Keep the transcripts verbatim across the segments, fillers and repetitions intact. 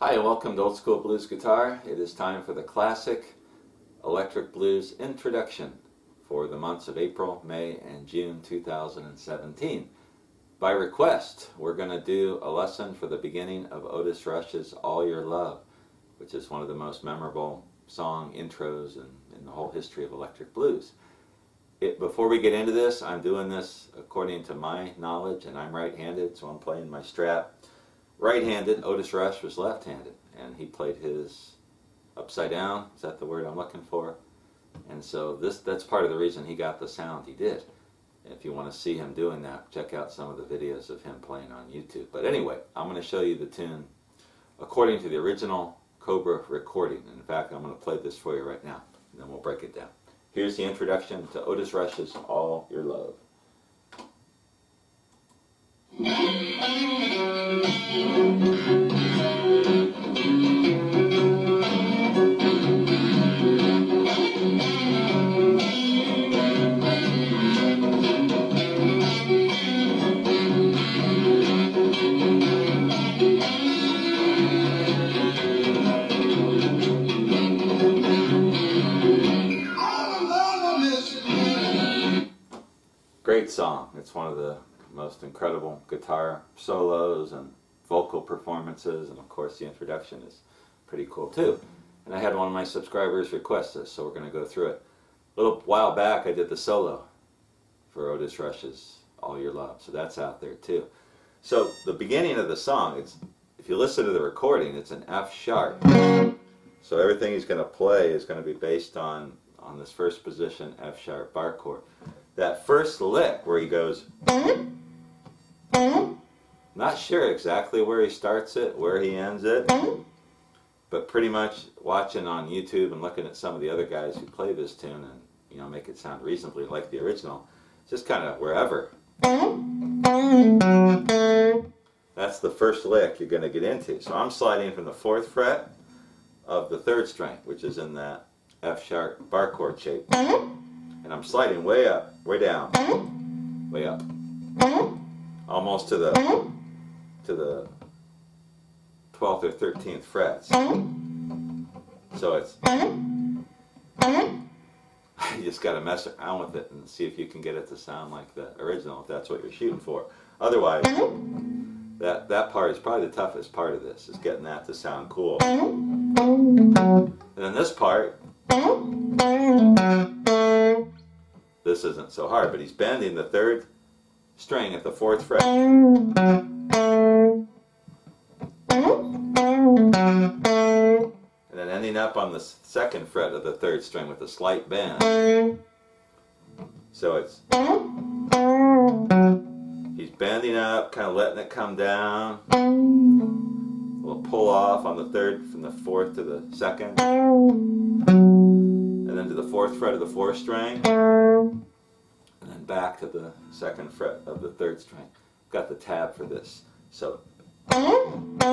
Hi, welcome to Old School Blues Guitar. It is time for the classic electric blues introduction for the months of April, May, and June two thousand seventeen. By request, we're going to do a lesson for the beginning of Otis Rush's All Your Love, which is one of the most memorable song intros in, in the whole history of electric blues. It, before we get into this, I'm doing this according to my knowledge, and I'm right-handed, so I'm playing my strap right-handed. Otis Rush was left-handed, and he played his upside down. Is that the word I'm looking for? And so this that's part of the reason he got the sound he did. If you want to see him doing that, check out some of the videos of him playing on YouTube. But anyway, I'm going to show you the tune according to the original Cobra recording. And in fact, I'm going to play this for you right now, and then we'll break it down. Here's the introduction to Otis Rush's All Your Love. Great song. It's one of the most incredible guitar solos and vocal performances, and of course the introduction is pretty cool too. And I had one of my subscribers request this, so we're going to go through it. A little while back I did the solo for Otis Rush's All Your Love, so that's out there too. So the beginning of the song, it's, if you listen to the recording, it's an F sharp. So everything he's going to play is going to be based on, on this first position F sharp bar chord. That first lick where he goes, not sure exactly where he starts it, where he ends it, but pretty much watching on YouTube and looking at some of the other guys who play this tune and, you know, make it sound reasonably like the original, just kind of wherever. That's the first lick you're going to get into. So I'm sliding from the fourth fret of the third string, which is in that F sharp bar chord shape. And I'm sliding way up, way down, way up, almost to the to the twelfth or thirteenth frets. So it's, you just got to mess around with it and see if you can get it to sound like the original, if that's what you're shooting for. Otherwise, that that part is probably the toughest part of this, is getting that to sound cool. And then this part, this isn't so hard, but he's bending the third string at the fourth fret. And then ending up on the second fret of the third string with a slight bend. So it's, he's bending up, kind of letting it come down. A little pull off on the third, from the fourth to the second. And then to the fourth fret of the fourth string. And then back to the second fret of the third string. I've got the tab for this. So, and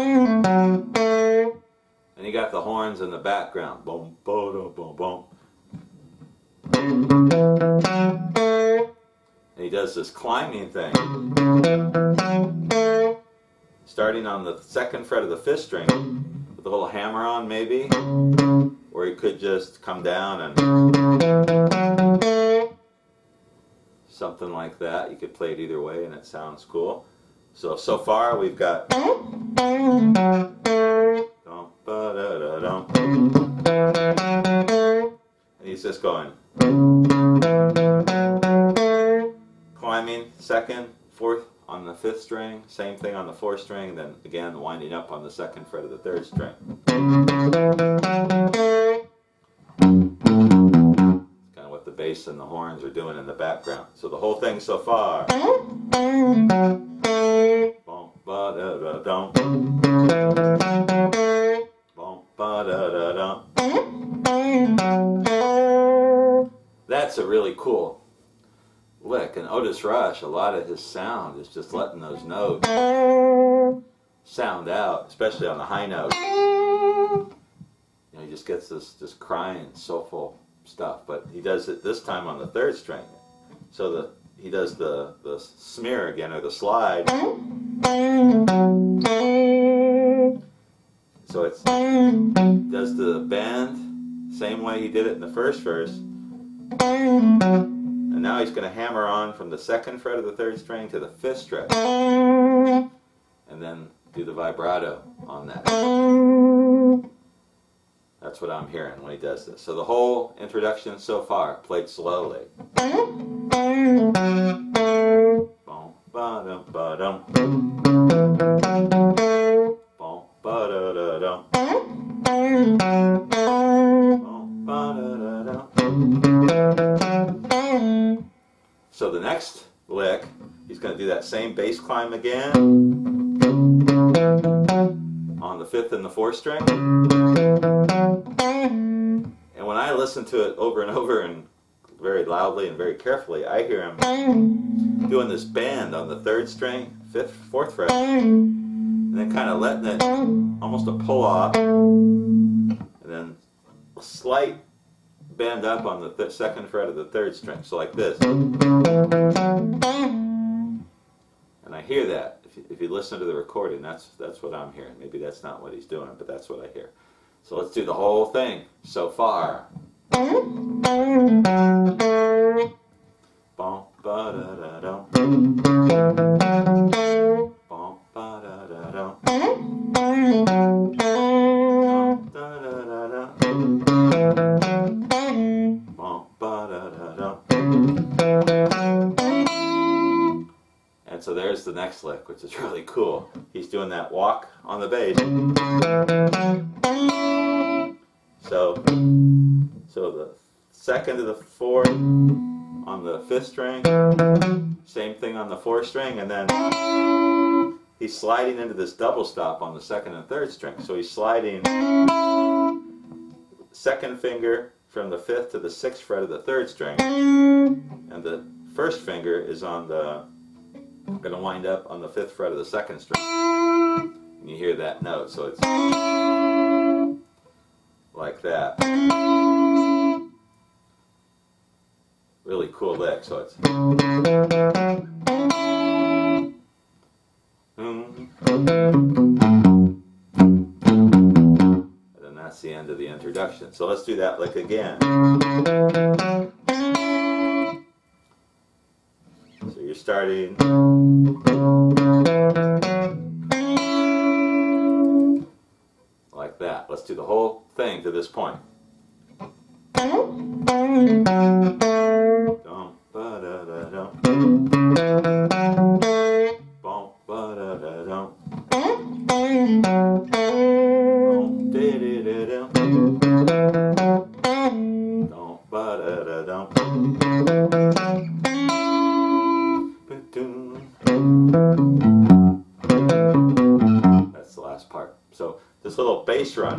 you got the horns in the background. Boom, boom, boom, boom. And he does this climbing thing, starting on the second fret of the fifth string with a little hammer on, maybe, or he could just come down and something like that. You could play it either way, and it sounds cool. So, so far we've got and he's just going climbing second, fourth on the fifth string, same thing on the fourth string, then again winding up on the second fret of the third string. Kind of what the bass and the horns are doing in the background. So the whole thing so far. That's a really cool lick. And Otis Rush, a lot of his sound is just letting those notes sound out, especially on the high note. You know, he just gets this just crying, soulful stuff. But he does it this time on the third string. So the he does the, the smear again, or the slide. So it does the bend same way he did it in the first verse. And now he's going to hammer on from the second fret of the third string to the fifth string, and then do the vibrato on that. That's what I'm hearing when he does this. So the whole introduction so far played slowly. So the next lick, he's going to do that same bass climb again on the fifth and the fourth string. And when I listen to it over and over and very loudly and very carefully, I hear him doing this bend on the third string, fifth, fourth fret, and then kind of letting it almost a pull off, and then a slight bend up on the th second fret of the third string, so like this. And I hear that. If you, if you listen to the recording, that's that's what I'm hearing. Maybe that's not what he's doing, but that's what I hear. So let's do the whole thing so far. And so there's the next lick, which is really cool. He's doing that walk on the bass. So, so the second to the fourth on the fifth string, same thing on the fourth string, and then he's sliding into this double stop on the second and third string. So he's sliding second finger from the fifth to the sixth fret of the third string, and the first finger is on the going to wind up on the fifth fret of the second string. And you hear that note, so it's like that. Really cool lick, so it's and then that's the end of the introduction. So let's do that lick again. So you're starting like that. Let's do the whole thing to this point. That's the last part. So this little bass run,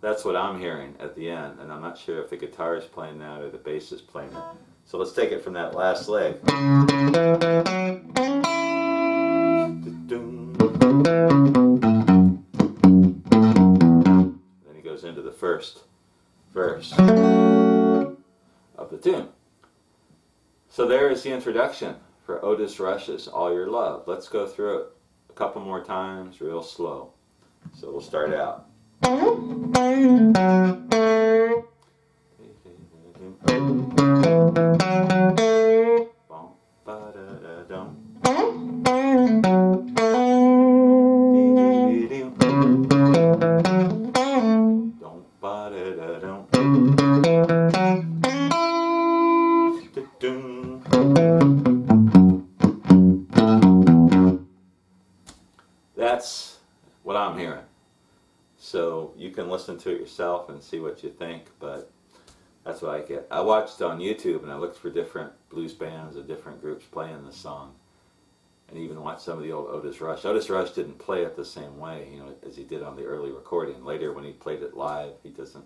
that's what I'm hearing at the end, and I'm not sure if the guitar is playing that or the bass is playing it. So let's take it from that last leg. Then he goes into the first verse of the tune. So there is the introduction for Otis Rush's All Your Love. Let's go through it a couple more times real slow. So we'll start out. That's what I'm hearing. So you can listen to it yourself and see what you think, but that's what I get. I watched on YouTube and I looked for different blues bands or different groups playing the song, and even watched some of the old Otis Rush. Otis Rush didn't play it the same way, you know, as he did on the early recording. Later when he played it live, he doesn't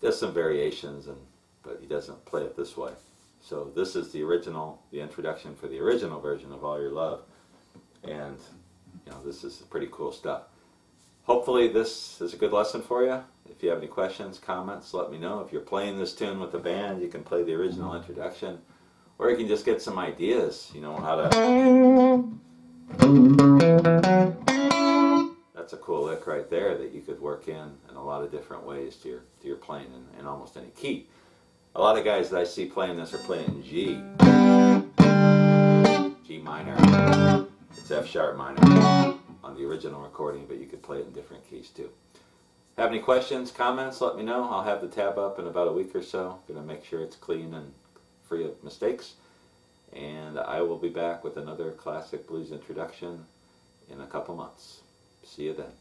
does some variations, and but he doesn't play it this way. So this is the original, the introduction for the original version of All Your Love, and you know, this is pretty cool stuff. Hopefully this is a good lesson for you. If you have any questions, comments, let me know. If you're playing this tune with the band, you can play the original introduction, or you can just get some ideas, you know, how to... That's a cool cool lick right there that you could work in in a lot of different ways to your to your playing in, in almost any key. A lot of guys that I see playing this are playing in G, G minor. It's F sharp minor on the original recording, but you could play it in different keys too. Have any questions, comments? Let me know. I'll have the tab up in about a week or so. I'm going to make sure it's clean and free of mistakes. And I will be back with another classic blues introduction in a couple months. See you then.